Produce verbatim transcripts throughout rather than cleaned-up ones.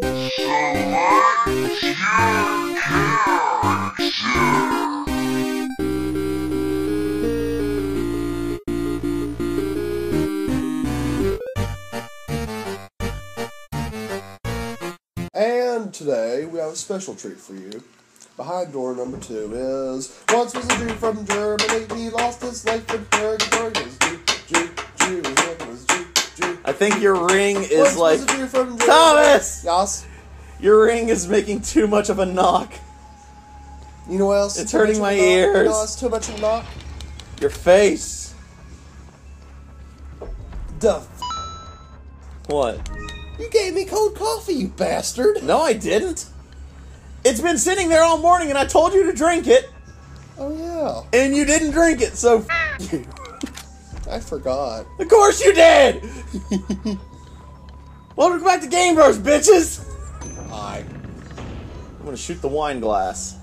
Select your character. And today we have a special treat for you. Behind door number two is once was a Jew from Germany. He lost his life in Bergen-Belsen. Jew, Jew, Jew, Jew, Jew. I think your ring is once like was a Jew from Thomas. Yes. Your ring is making too much of a knock. You know what else? It's hurting my ears. You know it's too much of a knock. Your face. The f what? You gave me cold coffee, you bastard! No, I didn't! It's been sitting there all morning and I told you to drink it! Oh, yeah. And you didn't drink it, so f you. I forgot. Of course you did! Welcome back to Game Bros, bitches! I... I'm gonna shoot the wine glass.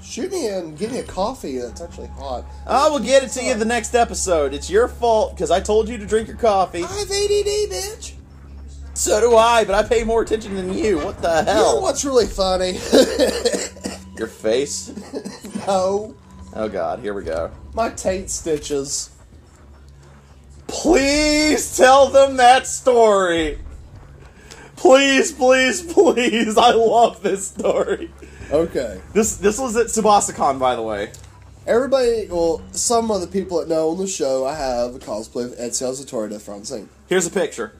Shoot me and give me a coffee that's actually hot. I will get it to you the next episode. It's your fault, because I told you to drink your coffee. I have A D D, bitch! So do I, but I pay more attention than you. What the hell? You know what's really funny? Your face? No. Oh god, here we go. My taint stitches. Please tell them that story. Please, please, please. I love this story. Okay. This this was at SubasaCon, by the way. Everybody, well, some of the people that know on the show, I have a cosplay of Ed Salesatori de Frontenac. Here's a picture.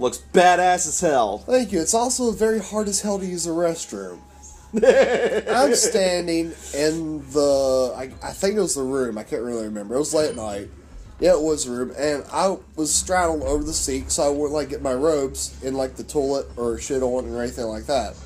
Looks badass as hell. Thank you. It's also very hard as hell to use a restroom. I'm standing in the... I, I think it was the room. I can't really remember. It was late night. Yeah, it was a room. And I was straddled over the seat, so I wouldn't, like, get my robes in, like, the toilet or shit on or anything like that.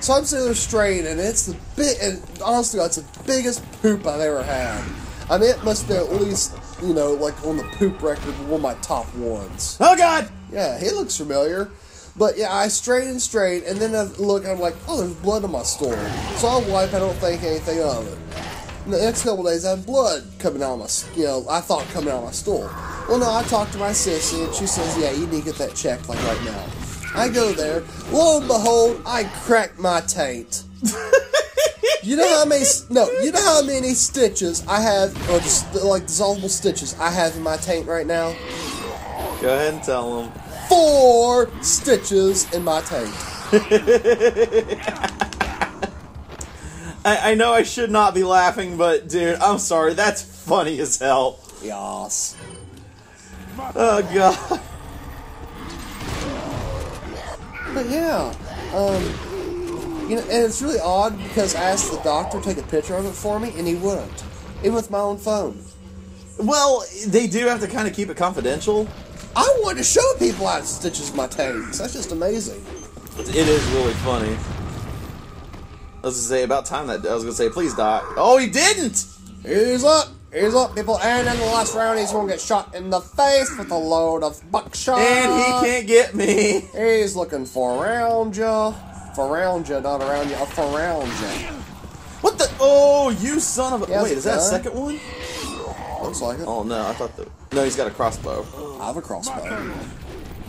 So I'm sitting there straight, and it's the big... And honestly, that's the biggest poop I've ever had. I mean, it must be at least... You know, like on the poop record, one of my top ones. Oh, God! Yeah, he looks familiar. But, yeah, I strain and strain, and then I look, I'm like, oh, there's blood on my story. So I wipe, I don't think anything of it. And the next couple days, I have blood coming out of my, you know, I thought coming out of my stool. Well, no, I talked to my sissy, and she says, yeah, you need to get that checked, like, right now. I go there. Lo and behold, I crack my taint. You know how many no, you know how many stitches I have, or just like dissolvable stitches I have in my taint right now? Go ahead and tell them. Four stitches in my taint. I, I know I should not be laughing, but dude, I'm sorry, that's funny as hell. Yas. Oh god. But yeah, um. You know, and it's really odd because I asked the doctor to take a picture of it for me, and he wouldn't. Even with my own phone. Well, they do have to kind of keep it confidential. I want to show people how to stitches my taint. That's just amazing. It is really funny. I was going to say, about time that... I was going to say, please, Doc. Oh, he didn't! He's up! He's up, people. And in the last round, he's going to get shot in the face with a load of buckshot. And he can't get me. He's looking for around you. Pharyngia, not around you. A pharyngia. What the? Oh, you son of a... Yes, wait, is that a second one? Looks like it. Oh, no, I thought that... No, he's got a crossbow. I have a crossbow.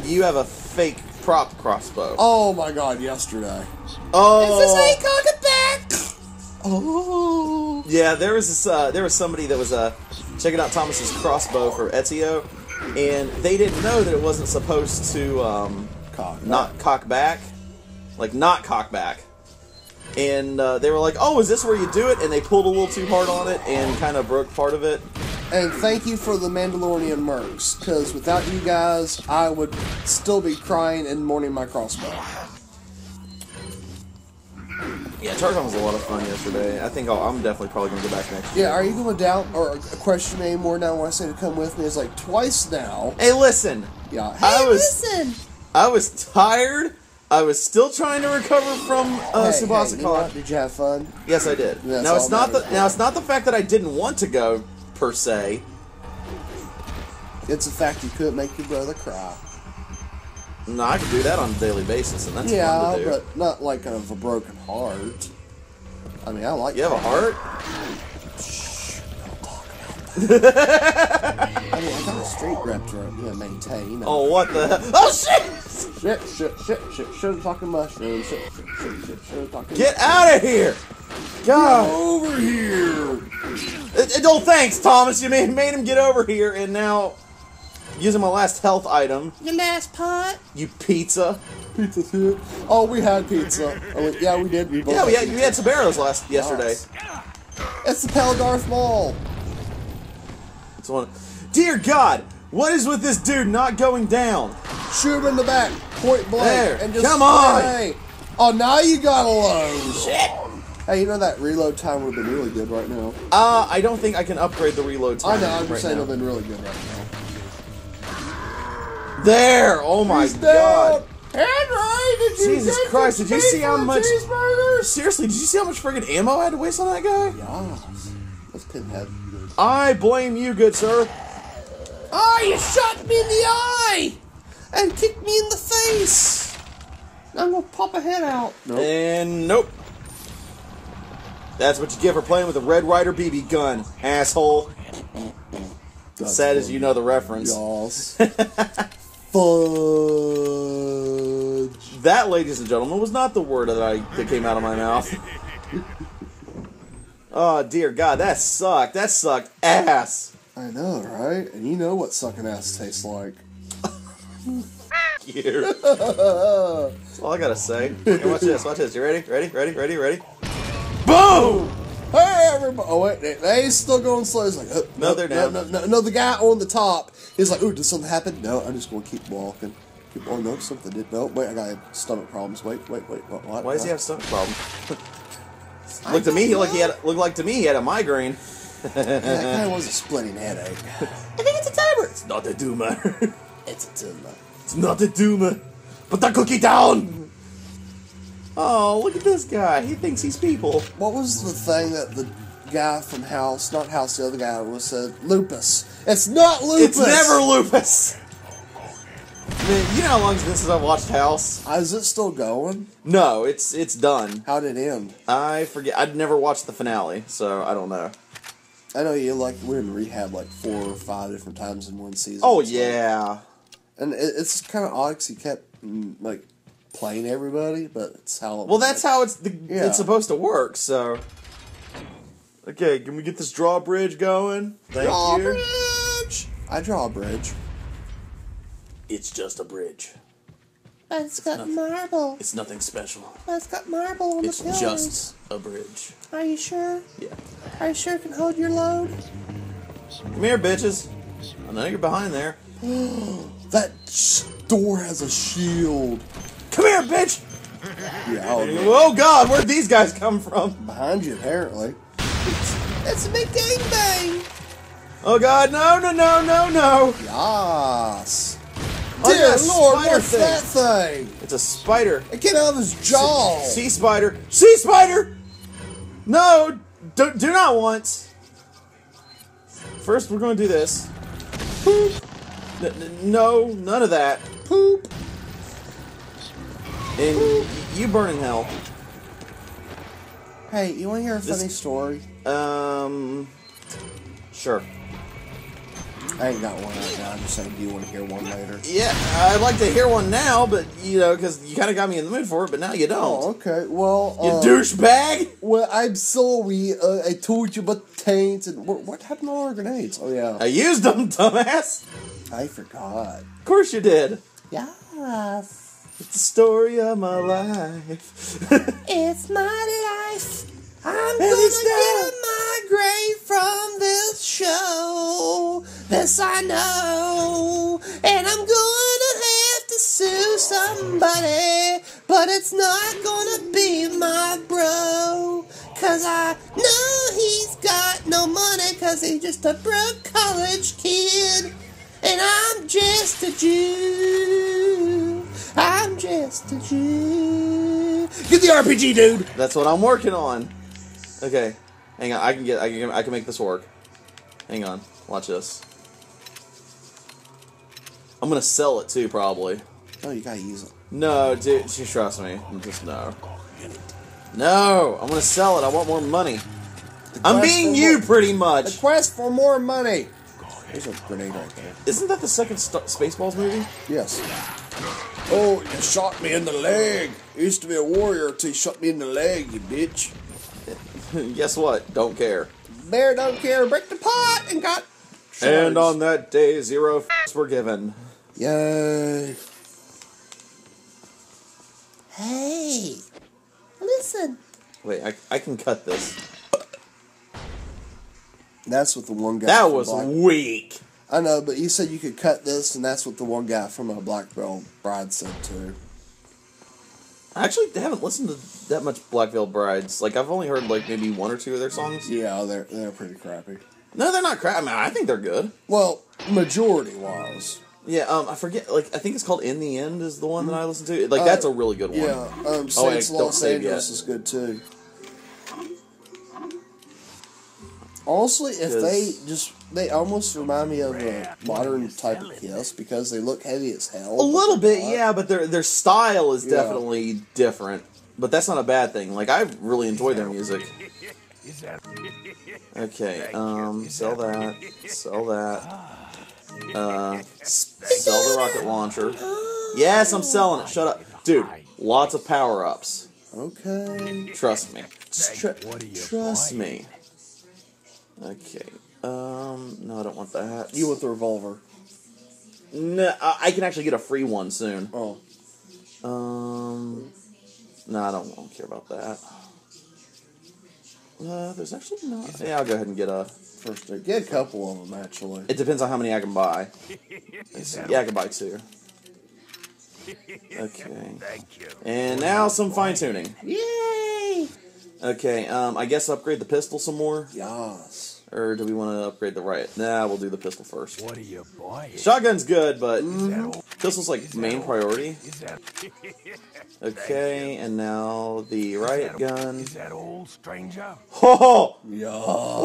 You have a fake prop crossbow. Oh, my God, yesterday. Oh. Is this how you cock it back? Oh. Yeah, there was this, uh, there was somebody that was, uh, checking out Thomas's crossbow for Ezio, and they didn't know that it wasn't supposed to, um... Cock back. Not cock back. Like, not cock back. And uh, they were like, oh, is this where you do it? And they pulled a little too hard on it and kind of broke part of it. And thank you for the Mandalorian mercs, because without you guys, I would still be crying and mourning my crossbow. Yeah, Tarzan was a lot of fun yesterday. I think I'll, I'm definitely probably going to go back next year. Yeah, are you going to doubt or question me anymore now when I say to come with me? It's like twice now. Hey, listen. Yeah. Hey, I was, listen. I was tired. I was still trying to recover from uh, hey, SubasaCon. Hey, you know, did you have fun? Yes, I did. That's now it's not the now it's not the fact that I didn't want to go per se. It's the fact you couldn't make your brother cry. No, I could do that on a daily basis, and that's yeah, fun to do. But not like of a broken heart. I mean, I like. You that. Have a heart? Shh! Don't talk about that. I mean, I got a straight grab to you know, maintain. Oh, what the hell? Oh, shit! Shit, shit, shit, shit, shit, talking mushrooms. Shit, shit, shit, shit, shit, talking Get mushrooms. out of here! God! Get over here! It, it, oh, thanks, Thomas. You made, made him get over here, and now... Using my last health item. Your last pot. You pizza. Pizza's here. Oh, we had pizza. Oh, wait, yeah, we did. We yeah, we had, we had some arrows last yesterday. Nice. It's the Pelgarth Ball. It's one. Dear God, what is with this dude not going down? Shoot him in the back, point blank, there. and just come on. Play. Oh, now you got a low. Shit. Hey, you know that reload time would have been really good right now. Uh, I don't think I can upgrade the reload time. I know. I'm just right saying it'd have been really good right now. There! Oh my He's God! Henry, Jesus Christ! Did you see how much? Seriously, did you see how much friggin' ammo I had to waste on that guy? Yeah, that's Pinhead. I blame you, good sir. Oh, you shot me in the eye and kicked me in the face. I'm gonna pop a head out. Nope. And nope. That's what you get for playing with a Red Ryder B B gun, asshole. That's Sad as you know the reference. Y'all's. Fudge. That, ladies and gentlemen, was not the word that I that came out of my mouth. Oh, dear God, that sucked. That sucked ass. I know, right? And you know what sucking ass tastes like. Here. That's all I gotta say. Okay, watch this, watch this. You ready? Ready? Ready? Ready? Ready? Boom! Hey, everybody! Oh, wait, they, they still going slow. It's like, oh, no, no, they're down. No, no, no, no, the guy on the top is like, ooh, did something happen? No, I'm just going to keep walking. Keep, oh, no, something did. No, wait, I got stomach problems. Wait, wait, wait. What, what, Why what? does he have stomach problems? Looked to me, he, like he had, looked like to me he had a migraine. Yeah, that guy was a splitting headache. I think it's a timer. It's not a doomer. It's a doomer. It's not a doomer. Put the cookie down! Oh, look at this guy. He thinks he's people. What was the thing that the guy from House, not House, the other guy, was said? Lupus. It's not lupus! It's never lupus! Man, you know how long it's been since I've watched House? Uh, is it still going? No, it's it's done. How did it end? I forget. I'd never watched the finale, so I don't know. I know you like, we're in rehab like four or five different times in one season. Oh, yeah. And it, it's kind of odd because he kept, like, playing everybody, but it's how it well that's like. how it's the, yeah. it's supposed to work. So, okay, can we get this drawbridge going? Thank drawbridge. You. I draw a bridge. It's just a bridge. But it's got nothing, marble. It's nothing special. But it's got marble on it's the pillars. It's just a bridge. Are you sure? Yeah. Are you sure it can hold your load? Come here, bitches. I know you're behind there. That door has a shield. Come here, bitch! Yeah, oh, God, where'd these guys come from? Behind you, apparently. That's a big gangbang! Oh, God, no, no, no, no, no! Yes! Dear oh, Lord, what's thing. that thing? It's a spider. It came out of his jaw! Sea spider! Sea spider! No! Do, do not once! First, we're gonna do this. Poop! No, none of that. Poop! And you burn in hell. Hey, you want to hear a this, funny story? Um, sure. I ain't got one right now. I'm just saying, do you want to hear one later? Yeah, I'd like to hear one now, but, you know, because you kind of got me in the mood for it, but now you don't. Oh, okay, well... You um, douchebag! Well, I'm sorry. Uh, I told you about taints and... What, what happened to all our grenades? Oh, yeah. I used them, dumbass! I forgot. Of course you did. Yes. It's the story of my life. It's my life. I'm gonna get my grade from this show. This I know. And I'm gonna have to sue somebody. But it's not gonna be my bro. Cause I know he's got no money. Cause he's just a broke college kid. And I'm just a Jew. I'm just a Jew. Get the R P G, dude. That's what I'm working on. Okay, hang on. I can get. I can. I can make this work. Hang on. Watch this. I'm gonna sell it too, probably. Oh, you gotta use it. No, dude. Just trust me. I'm just no. No. I'm gonna sell it. I want more money. I'm being you, more, pretty much. The quest for more money. There's a grenade right there. Isn't that the second St Spaceballs movie? Yes. Oh, you shot me in the leg. You used to be a warrior until you shot me in the leg, you bitch. Guess what? Don't care. Bear don't care. Break the pot and got... Shards. And on that day, zero f***s were given. Yay. Hey. Listen. Wait, I, I can cut this. That's what the one guy... That was Black... weak. I know, but you said you could cut this, and that's what the one guy from a Black Veil Brides said, too. I actually haven't listened to that much Black Veil Brides. Like, I've only heard, like, maybe one or two of their songs. Yeah, they're, they're pretty crappy. No, they're not crap. I mean, I think they're good. Well, majority-wise. Yeah, um, I forget, like, I think it's called In the End is the one mm-hmm. that I listen to. Like, uh, that's a really good one. Yeah, um, Saints oh, wait, Los Angeles is good, too. Honestly, if they just, they almost remind me of a modern type of KISS because they look heavy as hell. A little bit, yeah, but their their style is yeah. definitely different. But that's not a bad thing. Like, I really enjoy their music. Okay, um, sell that, sell that, uh, sell the rocket launcher. Yes, I'm selling it, shut up. Dude, lots of power-ups. Okay. Trust me. Tr trust me. Okay, um, no, I don't want that. You want the revolver. No, I can actually get a free one soon. Oh. Um, no, I don't, I don't care about that. Uh, there's actually not. Yeah, I'll go ahead and get a first aid. Get a couple of them, actually. It depends on how many I can buy. Yeah, I can buy two. Okay. Thank you. And now some fine-tuning. Yay! Okay, um, I guess upgrade the pistol some more? Yes. Or do we want to upgrade the right? Nah, we'll do the pistol first. What are you buying? Shotgun's good, but pistol's like main priority. Okay, and now the riot gun. Is that old, stranger? Oh! Yes.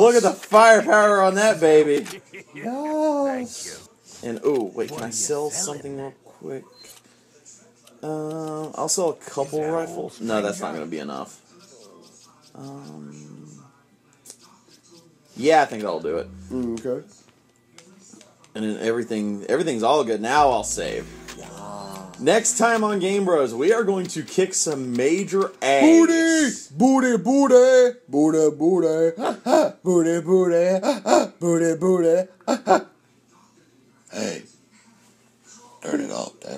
Look at the firepower on that baby. Yes. And oh, wait, can I sell something real quick? Um, I'll sell a couple rifles. No, that's not going to be enough. Um, yeah, I think that'll do it. Mm, okay. And then everything, everything's all good. Now I'll save. Yeah. Next time on Game Bros, we are going to kick some major ass. Booty! Booty, booty! Booty, booty! Ha, ha. Booty, booty! Ha, ha. Booty, booty! Ha, ha. Hey. Turn it off, damn.